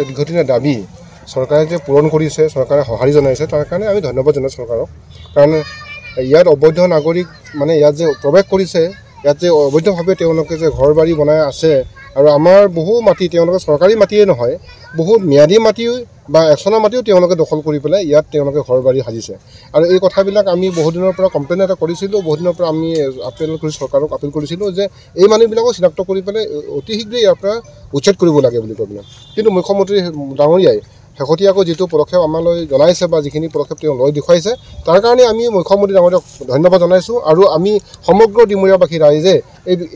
দীর্ঘদিনের দাবি সরকারে যে পূরণ করেছে, সরকারে সহায় জানাইছে, তার কারণে আমি ধন্যবাদ জানাই সরকারক। কারণ ইয়াত অবৈধ নাগরিক মানে ইয়াত যে প্রবেশ করেছে, ইয়াত যে অবৈধভাবে যে ঘর বাড়ি বনায় আছে, আর আমার বহু মাটি সরকারি মাটিয়ে নহয়, বহু মেয়াদী মাটি বা একচনা মাটিও দখল করে পেলায় ইয়াত ঘর বাড়ি সাজিছে। আর এই কথাবিলাক আমি বহুদিনের কমপ্লেইন এটা করেছিল, বহুদিনের আমি আপিল করে সরকারক আপিল করেছিল যে এই মানুষবিলাকও চিনাক্ত করে পেলায় অতি শীঘ্রে ইয়ারপরা উচ্ছেদ লাগে বলে কৈ পেলায়। কিন্তু মুখ্যমন্ত্রী ডাঙরিয়াই শেহতীয়াক যেটো পদক্ষেপ আমার জানাইছে বা যিখিনি পদক্ষেপ লয় দেখুৱাইছে, তার কারণে আমি মুখ্যমন্ত্রী ডাঙরিয়াক ধন্যবাদ জানাইছো। আর আমি সমগ্র ডিমুৰীয়াবাসী ৰাইজে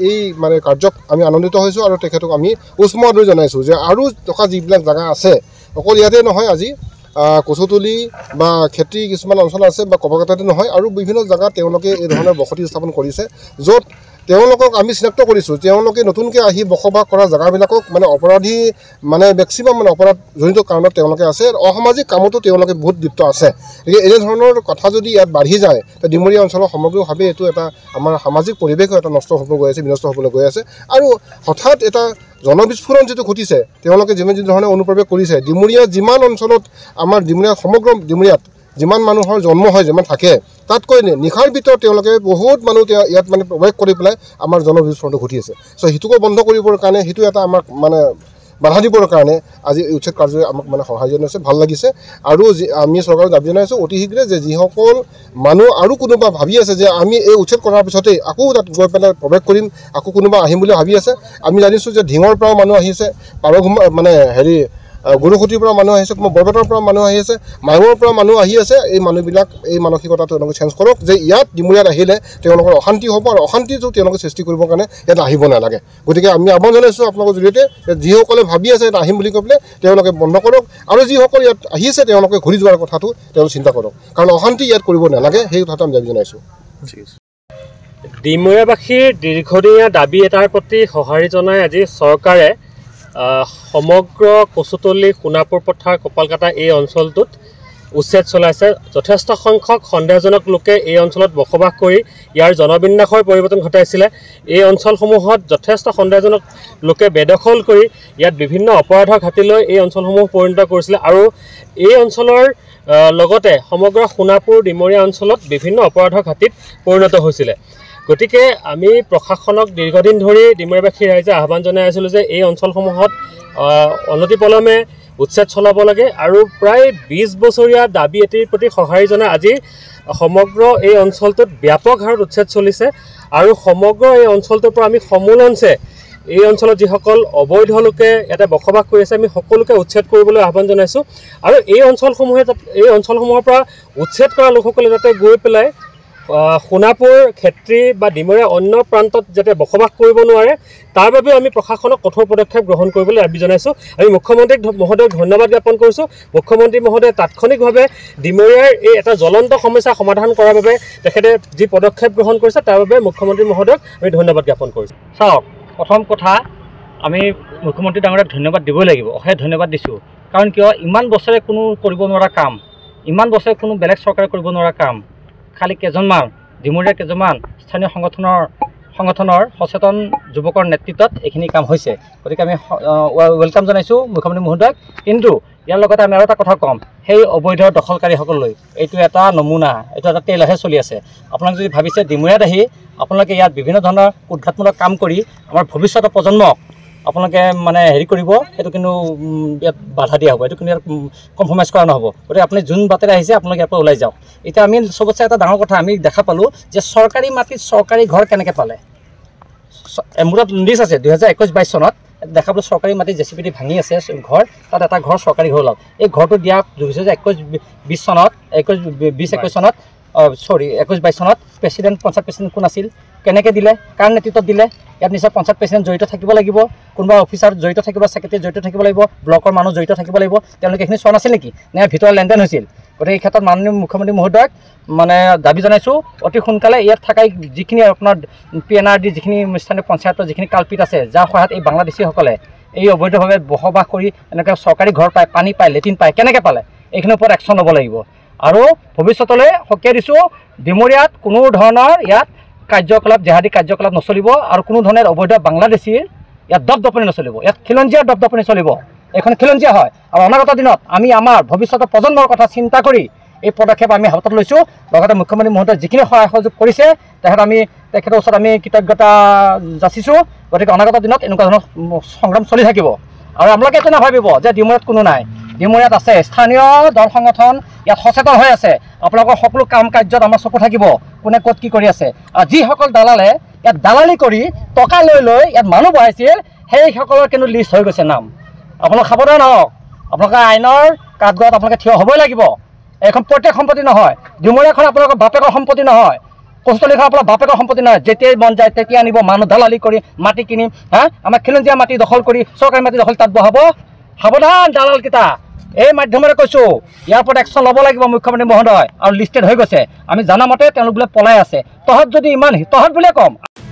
এই মানে কার্যক আমি আনন্দিত হয়েছো। আর তখেতক আমি উষ্মদৈ জানাইছো যে আর থকা যা জায়গা আছে অকল ইয়াতে নহয়, আজি কচুতলি বা খেতি কিছু অঞ্চল আছে বা কপকাতাতে নহয়, আর বিভিন্ন জায়গা এই ধরনের বসতি স্থাপন করেছে, যত আমি চিনাক্ত করেছো নতুনকে আহি বসবাস করা জায়গাবিলাক মানে অপরাধী মানে ম্যাক্সিমাম মানে অপরাধ জড়িত কারণে আছে, অসামাজিক কামতো বহুত লিপ্ত আছে। গতিকে এই ধরনের কথা যদি ইয়াত বাড়ি যায়, ডিমুৰীয়া অঞ্চলের সমগ্রভাবে এই এটা আমার সামাজিক পরিবেশ এটা নষ্ট হব গৈ আছে, বিনষ্ট হবলৈ গৈ আছে। আর হঠাৎ এটা জনবিস্ফোরণ যেটা ঘটিছে, যে ধরনের অনুপ্রবেশ করেছে ডিমুৰীয়া যান অঞ্চলত, আমার ডিমুৰীয়া সমগ্র ডিমুৰীয়াত যান মানুষের জন্ম হয়, যান থাকে, তাতকৈ নিশার ভিতর বহুত মানুষ ইয়াত মানে প্রবেশ করে পেলায় আমার জনবিস্ফোরণটা ঘটি আছে। সো সেইটোকে বন্ধ করবর কারণে, সেইটো এটা আমাক মানে বাধা দিবর কারণে আজি এই উচ্ছেদ কার্যে আমাক মানে সহায় জানাইছে, ভাল লাগিছে। আর আমি সরকারের দাবি জানাইছো অতি শীঘ্রে যে যিসকল মানুষ আর কোনোবা ভাবি আছে যে আমি এই উচ্ছেদ করার পিছতেই আকো তাত গৈ পেলায় প্রবেশ করিম, আকো কোনোবা আহিম বলে ভাবি আছে, আমি জানিছো যে ঢিঙরপরাও মানুষ আহিছে, পারঘুমা মানে হেৰি গুরুসুতির মানুষ আছে, বরপেটার মানুষ আছে, মায়ঙর মানুষ আছে। এই মানুষবিলাক এই মানসিকতা চেঞ্জ করক যে ইয়াত ডিমুৰীয়াত আহিলে অশান্তি হব, আর অশান্তিটো সৃষ্টি করবর কারণে ইয়াত আহিব নালাগে। গতি আমি আহ্বান জানাইছো আপনার জড়িয়ে যখন ভাবি আছে ইয়াত আহিম বলে কৈ পেলায় বন্ধ করক, আর যখন ইয়াত আহিছে ঘুরি যাওয়ার কথাটো চিন্তা করক, কারণ অশান্তি ইয়াত করব নালাগে। সেই কথাটা আমি দাবি জানাইছো। ডিমুৰীয়াবাসীৰ দীর্ঘদিনীয় দাবি এটার প্রতি সঁহাৰি জানাই আজি সরকারে সমগ্র কচুতলি, সোণাপুৰ পথাৰ, কপালকাটা এই অঞ্চলটোত উচ্ছেদ চলাইছে। যথেষ্ট সংখ্যক সন্দেহজনক লোকে এই অঞ্চলত বসবাস কৰি ইয়াৰ জনবিন্যাসৰ পৰিৱৰ্তন ঘটাইছিলে। এই অঞ্চলসমূহত যথেষ্ট সন্দেহজনক লোকে বেদখল কৰি ইয়াত বিভিন্ন অপৰাধৰ ঘাটিলৈ এই অঞ্চলসমূহ পৰিণত কৰিছিলে। আৰু এই অঞ্চলৰ লগতে সমগ্ৰ সোণাপুৰ ডিমুৰীয়া অঞ্চলত বিভিন্ন অপৰাধৰ ঘাটিত পৰিণত হৈছিলে। গতিকে আমি প্ৰশাসনক দীর্ঘদিন ধৰি ডিমুৰীয়াবাসী ৰাইজে আহ্বান জনাই আছিলোঁ যে এই অঞ্চলসমূহত অনতিপলমে উচ্ছেদ চলাব লাগে। আৰু প্ৰায় 20 বছৰীয়া দাবী এটিৰ প্ৰতি সঁহাৰি জনাই আজি সমগ্ৰ এই অঞ্চলটোত ব্যাপক হাৰত উচ্ছেদ চলিছে। আৰু সমগ্ৰ এই অঞ্চলটোৰ পৰা আমি সমূলঞ্চে এই অঞ্চলত যিসকল অবৈধ লোকে ইয়াতে বসবাস কৰি আছে, আমি সকলোকে উচ্ছেদ কৰিবলৈ আহ্বান জনাইছোঁ। আৰু এই অঞ্চলসমূহৰ পৰা উচ্ছেদ কৰা লোকসকলে যাতে গৈ পেলাই সোণাপুৰ, খেত্ৰী বা ডিমুৰীয়া অন্য প্ৰান্তত যাতে বসবাস কৰিব নোৱাৰে, তাৰ বাবে আমি প্ৰশাসনক কঠোৰ পদক্ষেপ গ্ৰহণ কৰিবলৈ দাবী জনাইছোঁ। আমি মুখ্যমন্ত্ৰী মহোদয়ক ধন্যবাদ জ্ঞাপন কৰিছোঁ। মুখ্যমন্ত্ৰী মহোদয়ে তাৎক্ষণিকভাৱে ডিমুৰীয়াৰ এই এটা জ্বলন্ত সমস্যা সমাধান কৰাৰ বাবে তেখেতে যি পদক্ষেপ গ্ৰহণ কৰিছে, তাৰ বাবে মুখ্যমন্ত্ৰী মহোদয়ক আমি ধন্যবাদ জ্ঞাপন কৰিছোঁ। চাওক, প্ৰথম কথা আমি মুখ্যমন্ত্ৰী ডাঙৰীয়াক ধন্যবাদ দিবই লাগিব, অশেষ ধন্যবাদ দিছোঁ। কাৰণ কিয়, ইমান বছৰে কোনো কৰিব নোৱাৰা কাম, ইমান বছৰে কোনো বেলেগ চৰকাৰে কৰিব নোৱাৰা কাম, খালি কেইজনমান ডিমুৰীয়া কেইজনমান স্থানীয় সংগঠনৰ সচেতন যুৱকৰ নেতৃত্বত এইখিনি কাম হৈছে। গতিকে আমি ৱেলকাম জনাইছোঁ মুখ্যমন্ত্ৰী মহোদয়ক। কিন্তু ইয়াৰ লগতে আমি আৰু এটা কথা ক'ম, সেই অবৈধ দখলকাৰীসকললৈ এইটো এটা নমুনা, এইটো এটা তেলহে চলি আছে। আপোনালোকে যদি ভাবিছে ডিমুৰীয়াত আহি আপোনালোকে ইয়াত বিভিন্ন ধৰণৰ উৎঘাটমূলক কাম কৰি আমাৰ ভৱিষ্যতৰ প্ৰজন্মক আপোনালোকে মানে হেৰি কৰিব, সেইটো কিন্তু ইয়াত বাধা দিয়া হ'ব, এইটো কিন্তু ইয়াত কম্প্ৰমাইজ কৰা নহ'ব। গতিকে আপুনি যোন বাটেৰে আহিছে আপোনালোকে ইয়াৰ পৰা ওলাই যাওক। এতিয়া আমি চবতচে এটা ডাঙৰ কথা আমি দেখা পালোঁ যে চৰকাৰী মাটিত চৰকাৰী ঘৰ কেনেকৈ পালে। এমুৰত লিষ্ট আছে 2021-22 চনত দেখা পালোঁ চৰকাৰী মাটিত JCPD ভাঙি আছে ঘৰ, তাত এটা ঘৰ চৰকাৰী ঘৰ ওলাওক। এই ঘৰটো দিয়া 2021-20 চনত 2021-22 চনত চৰি 21-22 চনত প্ৰেচিডেণ্ট, পঞ্চায়ত প্ৰেচিডেণ্ট কোন আছিল, কেনেকৈ দিলে, কাৰ নেতৃত্বত দিলে, ইয়াত নিশ্চয় পঞ্চায়ত প্ৰেচিডেণ্ট জড়িত থাকিব লাগিব, কোনোবা অফিচাৰ জড়িত থাকিব, ছেক্ৰেটাৰী জড়িত থাকিব লাগিব, ব্লকৰ মানুহ জড়িত থাকিব লাগিব। তেওঁলোকে এইখিনি চোৱা নাছিল নেকি, নে ভিতৰৰ লেনদেন হৈছিল? গতিকে এই ক্ষেত্ৰত মাননীয় মুখ্যমন্ত্ৰী মহোদয়ক মানে দাবী জনাইছোঁ, অতি সোনকালে ইয়াত থাকাই যিখিনি আপোনাৰ PNRD যিখিনি স্থানীয় পঞ্চায়তৰ যিখিনি কালপিত আছে, যাৰ সহায়ত এই বাংলাদেশীসকলে এই অবৈধভাৱে বসবাস কৰি এনেকৈ চৰকাৰী ঘৰ পায়, পানী পায়, লেট্ৰিন পায়, কেনেকৈ পালে, এইখিনিৰ ওপৰত একশ্যন ল'ব লাগিব। আৰু ভৱিষ্যতলৈ সকীয়াই দিছোঁ, ডিমুৰীয়াত কোনো ধৰণৰ ইয়াত কাৰ্যকলাপ, জেহাদী কাৰ্যকলাপ নচলিব, আৰু কোনো ধৰণৰ অবৈধ বাংলাদেশীৰ ইয়াত দপদপনি নচলিব, ইয়াত খিলঞ্জীয়াৰ দপদপনি চলিব। এখন খিলঞ্জীয়া হয়। আর অনাগত দিনত আমি আমার ভবিষ্যত প্রজন্মর কথা চিন্তা করে এই পদক্ষেপ আমি হাতত লৈছোঁ। লগতে মুখ্যমন্ত্রী মহোদয় যিখিনি সহায় সহযোগ কৰিছে তেখেত আমি তেখেতৰ ওচৰত আমি কৃতজ্ঞতা যাচিছোঁ। গতিকে অনাগত দিনত এনেকুৱা ধৰণৰ সংগ্রাম চলি থাকিব। আর আমাকে এইটো নাভাবিব যে ডিমুৰীয়াত কোনো নাই, ডিমুৰীয়াত আছে। স্থানীয় দল সংগঠন ইয়াত সচেতন হৈ আছে। আপোনালোকৰ সকলো কাম কাৰ্যত আমাৰ চকু থাকিব, কোনে ক'ত কি কৰি আছে। আৰু যিসকল দালালে ইয়াত দালালি কৰি টকা লৈ লৈ ইয়াত মানুহ বহাইছিল সেইসকলৰ কিন্তু লিষ্ট হৈ গৈছে নাম। আপোনালোক সাৱধান হওক, আপোনালোকে আইনৰ কাঠগড়াত আপোনালোকে থিয় হ'বই লাগিব। এখন প্রত্যেক সম্পত্তি নহয়, ডিমুৰীয়াখন আপোনালোকৰ বাপেকৰ সম্পত্তি নহয়, কচুতলিখন আপোনাৰ বাপেকৰ সম্পত্তি নহয়। যেতিয়াই মন যায় তেতিয়াই আনিব, মানুহ দালালি কৰি মাটি কিনিম, আমাৰ খিলঞ্জীয়া মাটি দখল কৰি চৰকাৰী মাটি দখল তাত বহাব। সাৱধান দালালকেইটা, এই মাধ্যমেৰে কৈছোঁ। ইয়াৰ ওপৰত একশ্যন ল'ব লাগিব মুখ্যমন্ত্রী মহোদয়। আৰু লিষ্টেড হৈ গৈছে, আমি জানা মতে তেওঁলোক বোলে পলাই আছে। তহঁত যদি ইমান তহঁত বুলিয়ে কম।